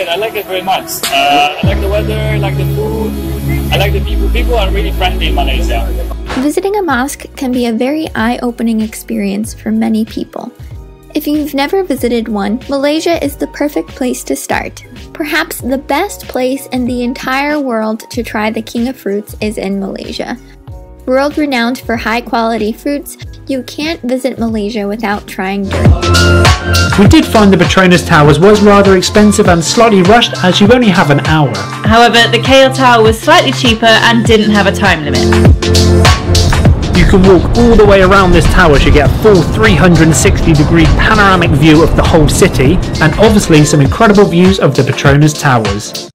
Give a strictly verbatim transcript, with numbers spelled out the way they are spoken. it. I like it very much. Uh, I like the weather, I like the food, I like the people. People are really friendly in Malaysia. Visiting a mosque can be a very eye-opening experience for many people. If you've never visited one, Malaysia is the perfect place to start. Perhaps the best place in the entire world to try the King of Fruits is in Malaysia. World-renowned for high-quality fruits, you can't visit Malaysia without trying durian. We did find the Petronas Towers was rather expensive and slightly rushed as you only have an hour. However, the K L Tower was slightly cheaper and didn't have a time limit. You can walk all the way around this tower to get a full three hundred sixty degree panoramic view of the whole city and obviously some incredible views of the Petronas Towers.